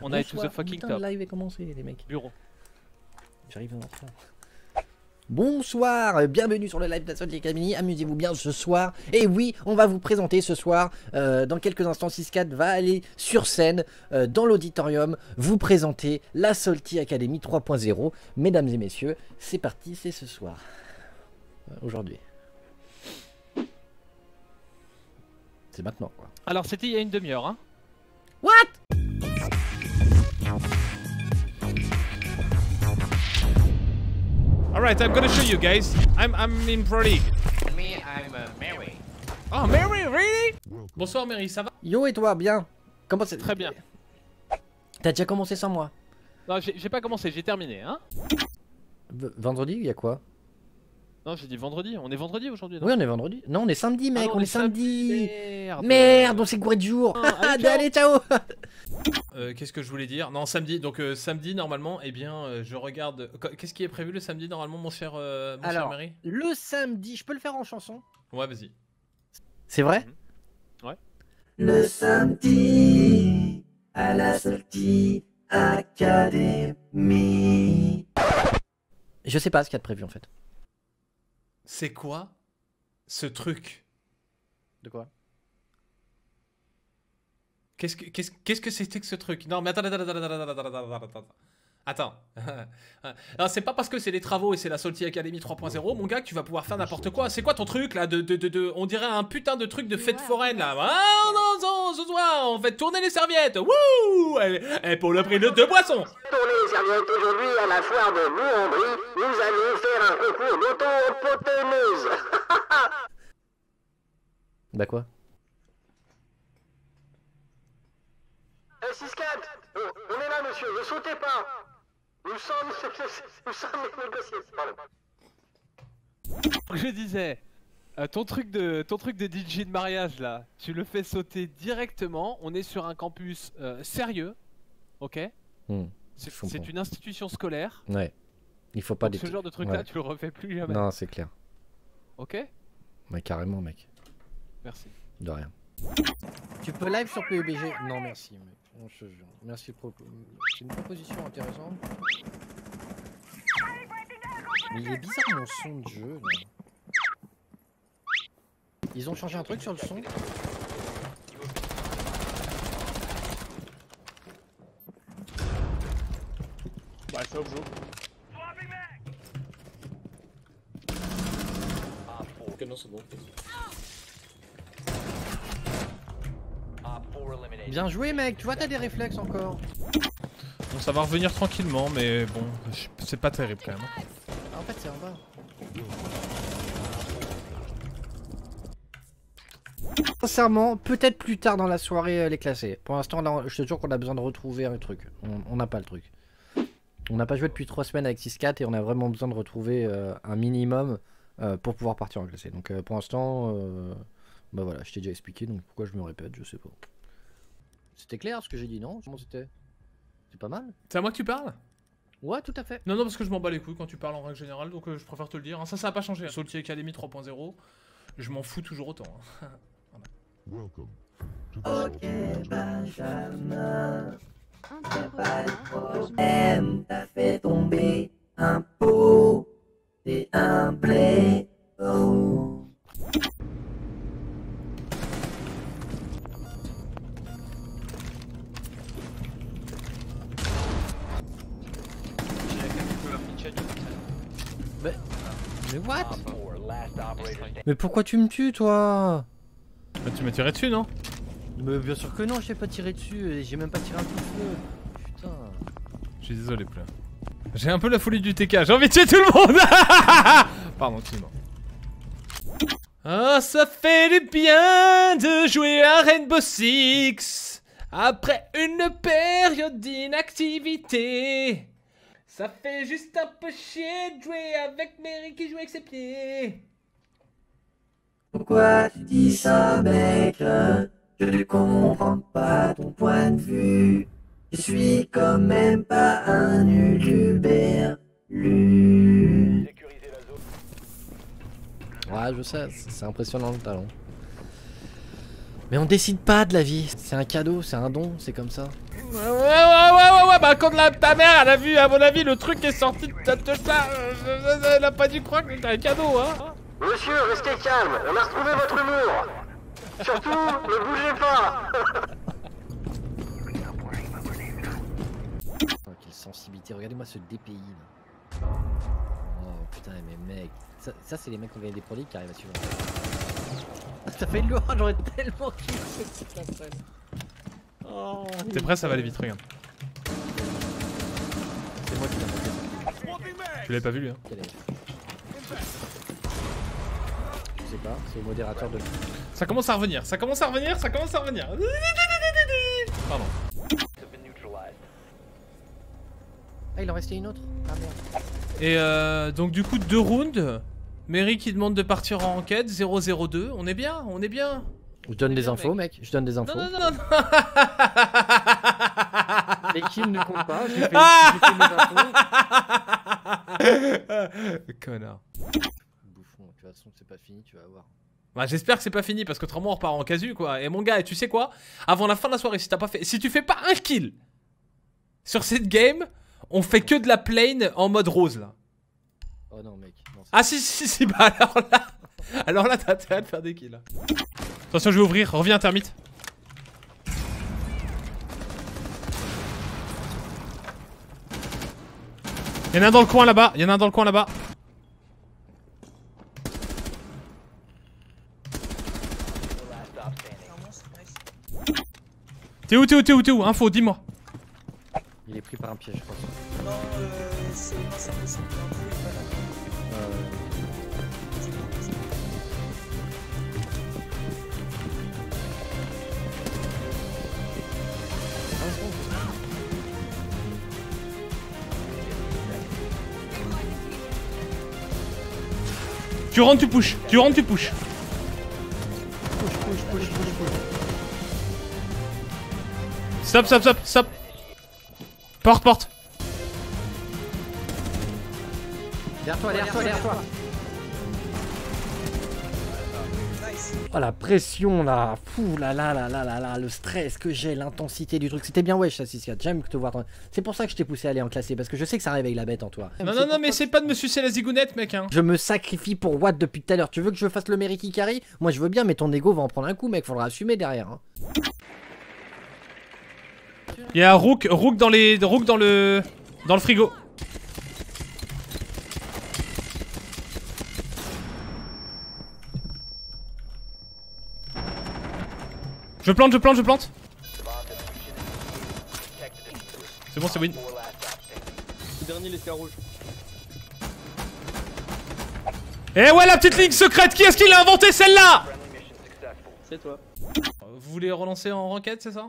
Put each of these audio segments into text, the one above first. On a tout the fucking top. Le live est commencé, les mecs. Bureau. J'arrive à entrer. Bonsoir, bienvenue sur le live de Salty Academy, amusez-vous bien ce soir. Et oui, on va vous présenter ce soir, dans quelques instants, 6-4 va aller sur scène, dans l'auditorium, vous présenter la Salty Academy 3.0. Mesdames et messieurs, c'est parti, c'est ce soir, aujourd'hui. C'est maintenant, quoi. Alors, c'était il y a une demi-heure, hein. What? Alright, I'm gonna show you guys. I'm in Pro League. Me, I'm Méry. Oh, Méry, really? Bonsoir Méry, ça va? Yo et toi, bien? Comment c'est? Très bien. T'as déjà commencé sans moi? Non, j'ai pas commencé, j'ai terminé, hein. Vendredi, il y a quoi? Non, j'ai dit vendredi, on est vendredi aujourd'hui. Oui, on est vendredi. Non, on est samedi, mec, ah non, on est samedi. Merde, on s'est gouré de jour. Allez, ciao. Qu'est-ce que je voulais dire? Non, samedi, donc samedi normalement, eh bien je regarde... Qu'est-ce qui est prévu le samedi normalement, mon cher Méry? Le samedi, je peux le faire en chanson? Ouais, vas-y. C'est vrai? Ouais. Le samedi, à la Salty Academy. Je sais pas ce qu'il y a de prévu en fait. C'est quoi ce truc? De quoi? Qu'est-ce que c'était que ce truc? Non mais attends. Alors c'est pas parce que c'est les travaux et c'est la Salty Academy 3.0 mon gars que tu vas pouvoir faire n'importe quoi. C'est quoi ton truc là de on dirait un putain de truc de fête foraine là. Ah non, ce soir on fait tourner les serviettes. Wouh! Et pour le prix de 2 boissons. Tourner les serviettes aujourd'hui à la foire de Bouhambry, nous allons faire un concours d'auto-poténeuse. Bah quoi? 6-4, on est là monsieur, ne sautez pas. Nous sommes négociés, pardon. Je disais, ton truc de DJ de mariage là, tu le fais sauter directement, on est sur un campus sérieux, ok, c'est une institution scolaire. Ouais, il faut pas... Ce genre de truc là, ouais. Tu le refais plus jamais. Non, c'est clair. Ok. Mais carrément mec. Merci. De rien. Tu peux live sur PUBG? Non merci mec. Merci pour... C'est une proposition intéressante. Mais il est bizarre mon son de jeu là. Ils ont changé un truc sur le son. Bah ça au jeu. Ah ok non c'est bon. Bien joué mec, tu vois t'as des réflexes encore. Bon ça va revenir tranquillement mais bon c'est pas terrible quand même. Ah, en fait c'est en bas. Sincèrement peut-être plus tard dans la soirée les classer. Pour l'instant là je te jure qu'on a besoin de retrouver un truc. On n'a pas le truc. On n'a pas joué depuis 3 semaines avec 6-4 et on a vraiment besoin de retrouver un minimum pour pouvoir partir en classé. Donc pour l'instant bah voilà je t'ai déjà expliqué donc pourquoi je me répète je sais pas. C'était clair ce que j'ai dit, non? Comment c'était? C'est pas mal? C'est à moi que tu parles? Ouais, tout à fait. Non, non, parce que je m'en bats les couilles quand tu parles en règle générale, donc je préfère te le dire. Ça a pas changé. Salty Academy 3.0, je m'en fous toujours autant. Hein. Voilà. Ok, Benjamin, t'as pas de problème, t'as fait tomber un pot et un blé. Oh. Mais what? Mais pourquoi tu me tues toi? Bah, tu m'as tiré dessus non? Mais bien sûr que non, je t'ai pas tiré dessus et j'ai même pas tiré un coup de feu. Putain. Je suis désolé Pla. J'ai un peu la folie du TK, j'ai envie de tuer tout le monde. Pardon, excuse-moi. Oh ça fait du bien de jouer à Rainbow Six après une période d'inactivité. Ça fait juste un peu chier de jouer avec Méry qui joue avec ses pieds. Pourquoi tu dis ça mec? Je ne comprends pas ton point de vue. Je suis quand même pas un uluberlu. Ouais je sais, c'est impressionnant le talent. Mais on décide pas de la vie, c'est un cadeau, c'est un don, c'est comme ça. Ouais, bah quand ta mère elle a vu, à mon avis, le truc est sorti de ça, elle a pas dû croire que c'était un cadeau, hein. Monsieur, restez calme, on a retrouvé votre humour. Surtout, ne bougez pas. Quelle sensibilité, regardez-moi ce DPI là. Oh putain, mais mec, ça c'est les mecs qui ont gagné des produits qui arrivent à suivre. Ça fait lourd, j'aurais tellement kiffé cette petite après. Oh, t'es prêt, ça va aller vite, regarde. C'est moi qui l'ai monté. Tu l'avais pas vu lui, hein? Je sais pas, c'est le modérateur de... Ça commence à revenir, ça commence à revenir, ça commence à revenir. Pardon. Ah, il en restait une autre. Ah merde. Et donc du coup, 2 rounds. Méry qui demande de partir en enquête, 0-0-2. On est bien, on est bien. Je donne des infos, mec. Je donne des infos. Non. Les kills ne comptent pas. J'ai fait mes infos. Connard. Bouffon, de toute façon, c'est pas fini, tu vas voir. Bah, j'espère que c'est pas fini parce que autrement on repart en casu, quoi. Et mon gars, tu sais quoi? Avant la fin de la soirée, si t'as pas fait, si tu fais pas un kill sur cette game, on fait que de la plane en mode rose là. Oh non, mec. Non, ah si, bah alors là t'as intérêt de faire des kills. Attention, je vais ouvrir, reviens termite. Il y en a un dans le coin là-bas, il y en a un dans le coin là-bas. T'es où? Info, dis-moi. Il est pris par un piège, je crois. Non, c'est pas ça, c'est pas là. Tu rentres, tu pushes. Push. Stop. Porte. Derrière toi. Oh la pression là, fou là, le stress que j'ai, l'intensité du truc. C'était bien wesh ça, 6-4, j'aime te voir. C'est pour ça que je t'ai poussé à aller en classer, parce que je sais que ça réveille la bête en toi. Non, mais c'est pas de me sucer la zigounette, mec, hein. Je me sacrifie pour Watt depuis tout à l'heure. Tu veux que je fasse le Méry qui carry? Moi je veux bien, mais ton ego va en prendre un coup, mec, faudra assumer derrière, hein. Il y a Rook dans les... Rook dans le frigo. Je plante. C'est bon, c'est win. Le dernier, il était à rouge. Eh ouais, la petite ligne secrète, qui est-ce qui l'a inventé celle-là? C'est toi. Vous voulez relancer en ranked, c'est ça?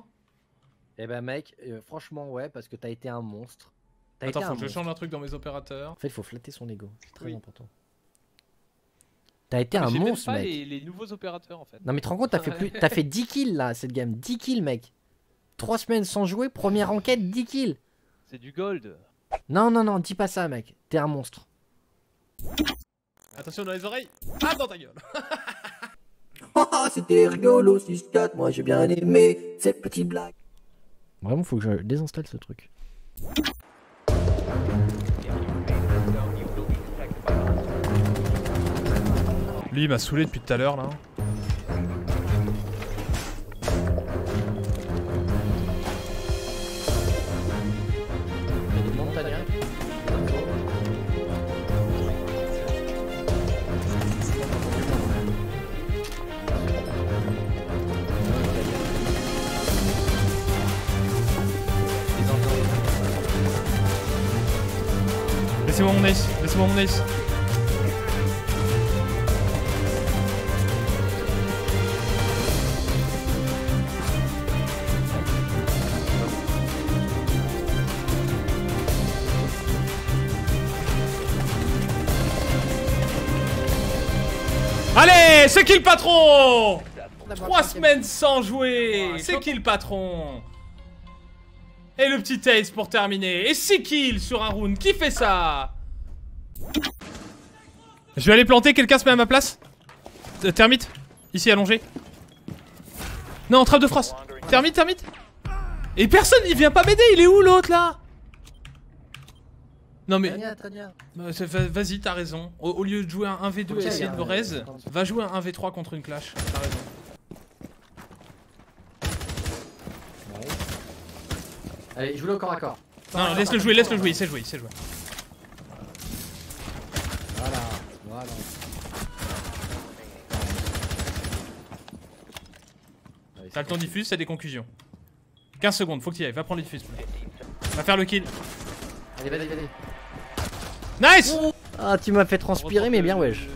Eh ben mec, franchement ouais, parce que t'as été un monstre. Attends, faut que je change un truc dans mes opérateurs. En fait, il faut flatter son ego, c'est très important. T'as été un monstre, mec. Les nouveaux opérateurs, en fait. Non, mais te rends compte, t'as fait 10 kills là, cette game. 10 kills, mec. 3 semaines sans jouer, première enquête, 10 kills. C'est du gold. Non, dis pas ça, mec. T'es un monstre. Attention dans les oreilles. Ah, dans ta gueule. Oh, c'était rigolo, 6-4. Moi, j'ai bien aimé cette petite blague. Vraiment, faut que je désinstalle ce truc. Lui il m'a saoulé depuis tout à l'heure là. Laissez-moi mon ace. Allez, c'est qui le patron? 3 semaines sans jouer, c'est qui le patron? Et le petit ace pour terminer, et 6 kills sur un round, qui fait ça? Je vais aller planter, quelqu'un se met à ma place. Termite, ici allongé. Non, trappe de frost. Termite. Et personne il vient pas m'aider, il est où l'autre là? Non mais... Vas-y, t'as raison. Au lieu de jouer un 1v2 et essayer de me raise, va jouer un 1v3 contre une clash. T'as raison. Allez, joue-le au corps à corps. Non, laisse-le jouer, il sait jouer, Voilà, voilà. T'as le temps diffuse, c'est des conclusions. 15 secondes, faut que t'y ailles, va prendre le diffuse. Va faire le kill. Allez, vas-y. Nice! Ah, tu m'as fait transpirer, mais bien, wesh.